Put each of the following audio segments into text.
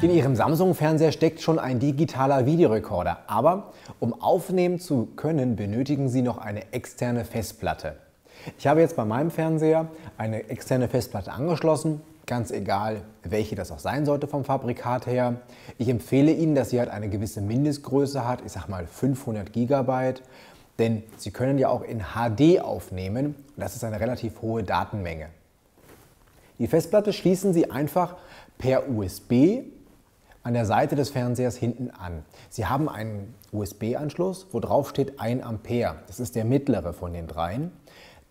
In Ihrem Samsung-Fernseher steckt schon ein digitaler Videorekorder, aber um aufnehmen zu können, benötigen Sie noch eine externe Festplatte. Ich habe jetzt bei meinem Fernseher eine externe Festplatte angeschlossen, ganz egal, welche das auch sein sollte vom Fabrikat her. Ich empfehle Ihnen, dass sie halt eine gewisse Mindestgröße hat, ich sag mal 500 GB, denn Sie können ja auch in HD aufnehmen und das ist eine relativ hohe Datenmenge. Die Festplatte schließen Sie einfach per USB an der Seite des Fernsehers hinten an. Sie haben einen USB-Anschluss, wo drauf steht 1 Ampere. Das ist der mittlere von den dreien.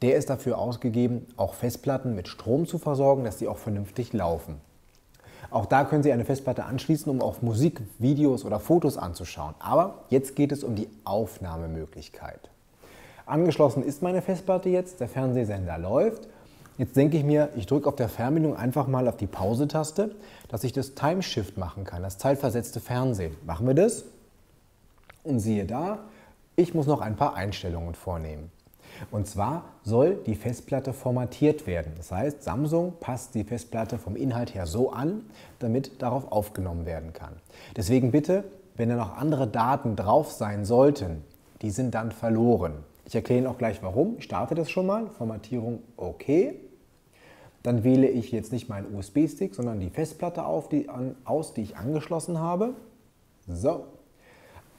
Der ist dafür ausgegeben, auch Festplatten mit Strom zu versorgen, dass die auch vernünftig laufen. Auch da können Sie eine Festplatte anschließen, um auch Musik, Videos oder Fotos anzuschauen. Aber jetzt geht es um die Aufnahmemöglichkeit. Angeschlossen ist meine Festplatte jetzt, der Fernsehsender läuft. Jetzt denke ich mir, ich drücke auf der Fernbedienung einfach mal auf die Pause-Taste, dass ich das Timeshift machen kann, das zeitversetzte Fernsehen. Machen wir das und siehe da, ich muss noch ein paar Einstellungen vornehmen. Und zwar soll die Festplatte formatiert werden. Das heißt, Samsung passt die Festplatte vom Inhalt her so an, damit darauf aufgenommen werden kann. Deswegen bitte, wenn da noch andere Daten drauf sein sollten, die sind dann verloren. Ich erkläre Ihnen auch gleich warum. Ich starte das schon mal. Formatierung OK. Dann wähle ich jetzt nicht meinen USB-Stick, sondern die Festplatte aus, die ich angeschlossen habe. So.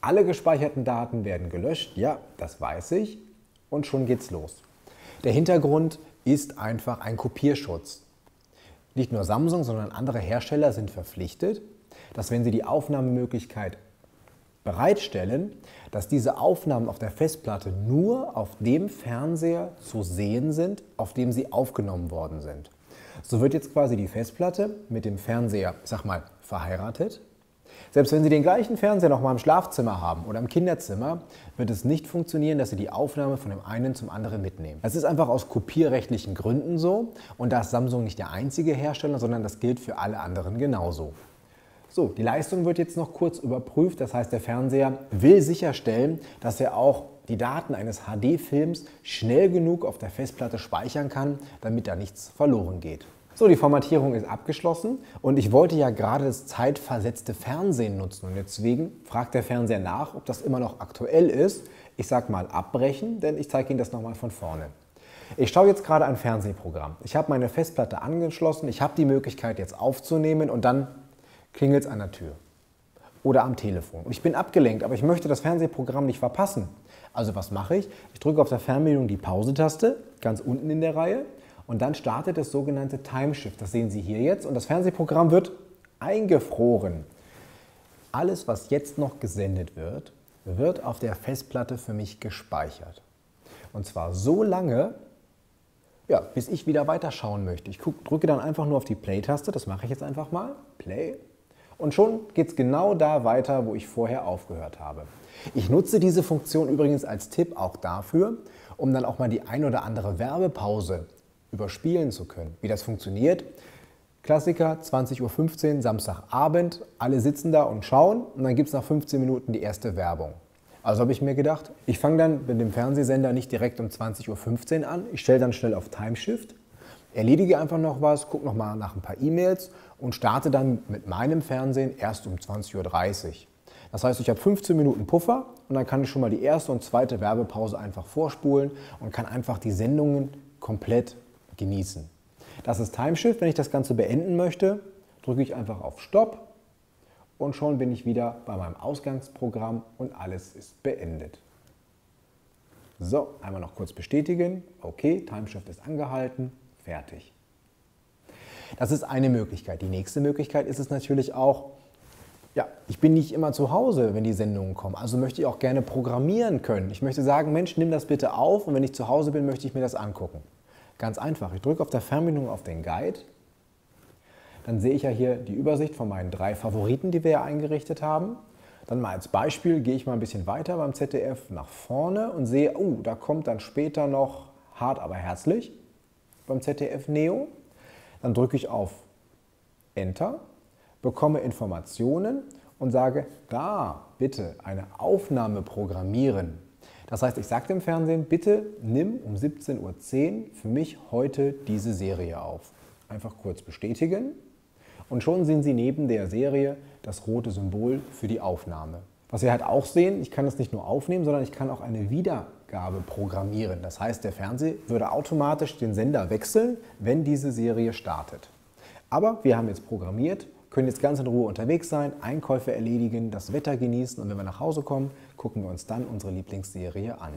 Alle gespeicherten Daten werden gelöscht. Ja, das weiß ich. Und schon geht's los. Der Hintergrund ist einfach ein Kopierschutz. Nicht nur Samsung, sondern andere Hersteller sind verpflichtet, dass wenn sie die Aufnahmemöglichkeit bereitstellen, dass diese Aufnahmen auf der Festplatte nur auf dem Fernseher zu sehen sind, auf dem sie aufgenommen worden sind. So wird jetzt quasi die Festplatte mit dem Fernseher, ich sag mal, verheiratet. Selbst wenn Sie den gleichen Fernseher noch mal im Schlafzimmer haben oder im Kinderzimmer, wird es nicht funktionieren, dass Sie die Aufnahme von dem einen zum anderen mitnehmen. Das ist einfach aus kopierrechtlichen Gründen so und da ist Samsung nicht der einzige Hersteller, sondern das gilt für alle anderen genauso. So, die Leistung wird jetzt noch kurz überprüft, das heißt, der Fernseher will sicherstellen, dass er auch die Daten eines HD-Films schnell genug auf der Festplatte speichern kann, damit da nichts verloren geht. So, die Formatierung ist abgeschlossen und ich wollte ja gerade das zeitversetzte Fernsehen nutzen und deswegen fragt der Fernseher nach, ob das immer noch aktuell ist. Ich sag mal abbrechen, denn ich zeige Ihnen das nochmal von vorne. Ich schaue jetzt gerade ein Fernsehprogramm. Ich habe meine Festplatte angeschlossen, ich habe die Möglichkeit jetzt aufzunehmen und dann klingelt es an der Tür oder am Telefon. Und ich bin abgelenkt, aber ich möchte das Fernsehprogramm nicht verpassen. Also was mache ich? Ich drücke auf der Fernbedienung die Pause-Taste, ganz unten in der Reihe. Und dann startet das sogenannte Timeshift. Das sehen Sie hier jetzt. Und das Fernsehprogramm wird eingefroren. Alles, was jetzt noch gesendet wird, wird auf der Festplatte für mich gespeichert. Und zwar so lange, ja, bis ich wieder weiterschauen möchte. Ich drücke dann einfach nur auf die Play-Taste. Das mache ich jetzt einfach mal. Play. Und schon geht es genau da weiter, wo ich vorher aufgehört habe. Ich nutze diese Funktion übrigens als Tipp auch dafür, um dann auch mal die ein oder andere Werbepause überspielen zu können. Wie das funktioniert? Klassiker, 20:15 Uhr, Samstagabend, alle sitzen da und schauen und dann gibt es nach 15 Minuten die erste Werbung. Also habe ich mir gedacht, ich fange dann mit dem Fernsehsender nicht direkt um 20:15 Uhr an, ich stelle dann schnell auf Timeshift, erledige einfach noch was, gucke nochmal nach ein paar E-Mails und starte dann mit meinem Fernsehen erst um 20:30 Uhr. Das heißt, ich habe 15 Minuten Puffer und dann kann ich schon mal die erste und zweite Werbepause einfach vorspulen und kann einfach die Sendungen komplett genießen. Das ist Timeshift. Wenn ich das Ganze beenden möchte, drücke ich einfach auf Stopp und schon bin ich wieder bei meinem Ausgangsprogramm und alles ist beendet. So, einmal noch kurz bestätigen. Okay, Timeshift ist angehalten. Fertig. Das ist eine Möglichkeit. Die nächste Möglichkeit ist es natürlich auch, ja, ich bin nicht immer zu Hause, wenn die Sendungen kommen, also möchte ich auch gerne programmieren können. Ich möchte sagen, Mensch, nimm das bitte auf und wenn ich zu Hause bin, möchte ich mir das angucken. Ganz einfach, ich drücke auf der Fernbedienung auf den Guide, dann sehe ich ja hier die Übersicht von meinen 3 Favoriten, die wir ja eingerichtet haben. Dann mal als Beispiel gehe ich mal ein bisschen weiter beim ZDF nach vorne und sehe, oh, da kommt dann später noch Hart aber herzlich beim ZDF Neo. Dann drücke ich auf Enter, bekomme Informationen und sage, da bitte eine Aufnahme programmieren. Das heißt, ich sage dem Fernsehen, bitte nimm um 17:10 Uhr für mich heute diese Serie auf. Einfach kurz bestätigen Und schon sehen Sie neben der Serie das rote Symbol für die Aufnahme. Was wir halt auch sehen, ich kann das nicht nur aufnehmen, sondern ich kann auch eine Wiedergabe programmieren. Das heißt, der Fernseher würde automatisch den Sender wechseln, wenn diese Serie startet. Aber wir haben jetzt programmiert, können jetzt ganz in Ruhe unterwegs sein, Einkäufe erledigen, das Wetter genießen und wenn wir nach Hause kommen, gucken wir uns dann unsere Lieblingsserie an.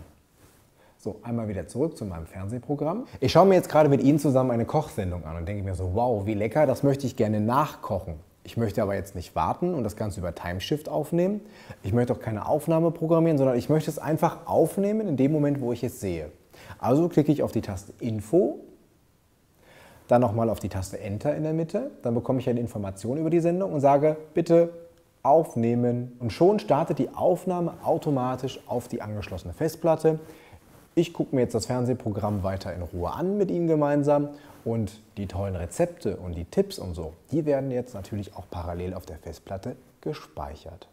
So, einmal wieder zurück zu meinem Fernsehprogramm. Ich schaue mir jetzt gerade mit Ihnen zusammen eine Kochsendung an und denke mir so, wow, wie lecker, das möchte ich gerne nachkochen. Ich möchte aber jetzt nicht warten und das Ganze über Timeshift aufnehmen. Ich möchte auch keine Aufnahme programmieren, sondern ich möchte es einfach aufnehmen in dem Moment, wo ich es sehe. Also klicke ich auf die Taste Info, dann nochmal auf die Taste Enter in der Mitte. Dann bekomme ich eine Information über die Sendung und sage, bitte aufnehmen. Und schon startet die Aufnahme automatisch auf die angeschlossene Festplatte. Ich gucke mir jetzt das Fernsehprogramm weiter in Ruhe an mit Ihnen gemeinsam und die tollen Rezepte und die Tipps und so, die werden jetzt natürlich auch parallel auf der Festplatte gespeichert.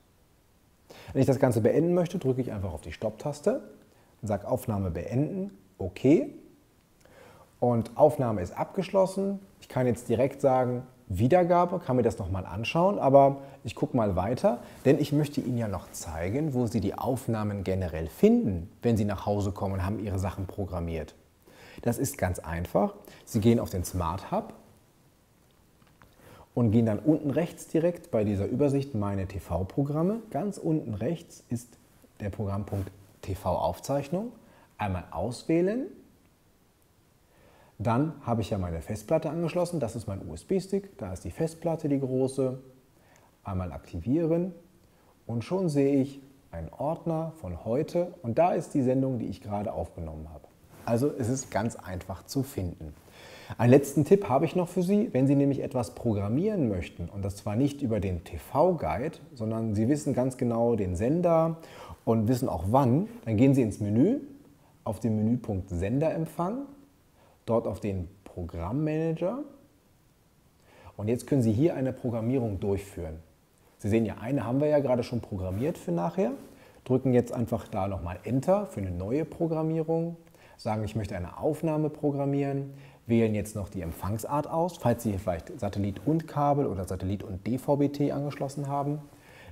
Wenn ich das Ganze beenden möchte, drücke ich einfach auf die Stopp-Taste und sage Aufnahme beenden, OK. Und Aufnahme ist abgeschlossen. Ich kann jetzt direkt sagen Wiedergabe, kann mir das nochmal anschauen, aber ich gucke mal weiter, denn ich möchte Ihnen ja noch zeigen, wo Sie die Aufnahmen generell finden, wenn Sie nach Hause kommen und haben Ihre Sachen programmiert. Das ist ganz einfach. Sie gehen auf den Smart Hub und gehen dann unten rechts direkt bei dieser Übersicht Meine TV-Programme. Ganz unten rechts ist der Programmpunkt TV-Aufzeichnung. Einmal auswählen. Dann habe ich ja meine Festplatte angeschlossen, das ist mein USB-Stick, da ist die Festplatte, die große. Einmal aktivieren und schon sehe ich einen Ordner von heute und da ist die Sendung, die ich gerade aufgenommen habe. Also es ist ganz einfach zu finden. Einen letzten Tipp habe ich noch für Sie, wenn Sie nämlich etwas programmieren möchten und das zwar nicht über den TV-Guide, sondern Sie wissen ganz genau den Sender und wissen auch wann, dann gehen Sie ins Menü, auf den Menüpunkt Senderempfang, dort auf den Programmmanager und jetzt können Sie hier eine Programmierung durchführen. Sie sehen ja, eine haben wir ja gerade schon programmiert für nachher, drücken jetzt einfach da nochmal Enter für eine neue Programmierung, sagen, ich möchte eine Aufnahme programmieren, wählen jetzt noch die Empfangsart aus, falls Sie vielleicht Satellit und Kabel oder Satellit und DVB-T angeschlossen haben,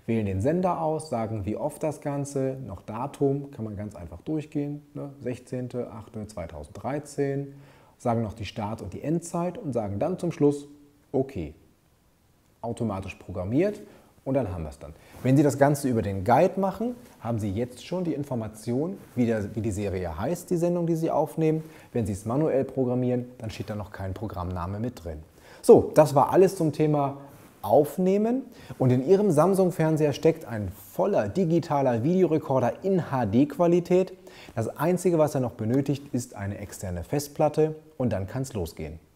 wählen den Sender aus, sagen, wie oft das Ganze, noch Datum, kann man ganz einfach durchgehen, ne? 16.08.2013, sagen noch die Start- und die Endzeit und sagen dann zum Schluss OK. Automatisch programmiert und dann haben wir es dann. Wenn Sie das Ganze über den Guide machen, haben Sie jetzt schon die Information, wie die Serie heißt, die Sendung, die Sie aufnehmen. Wenn Sie es manuell programmieren, dann steht da noch kein Programmname mit drin. So, das war alles zum Thema Aufnehmen und in Ihrem Samsung-Fernseher steckt ein voller digitaler Videorekorder in HD-Qualität. Das Einzige, was er noch benötigt, ist eine externe Festplatte und dann kann es losgehen.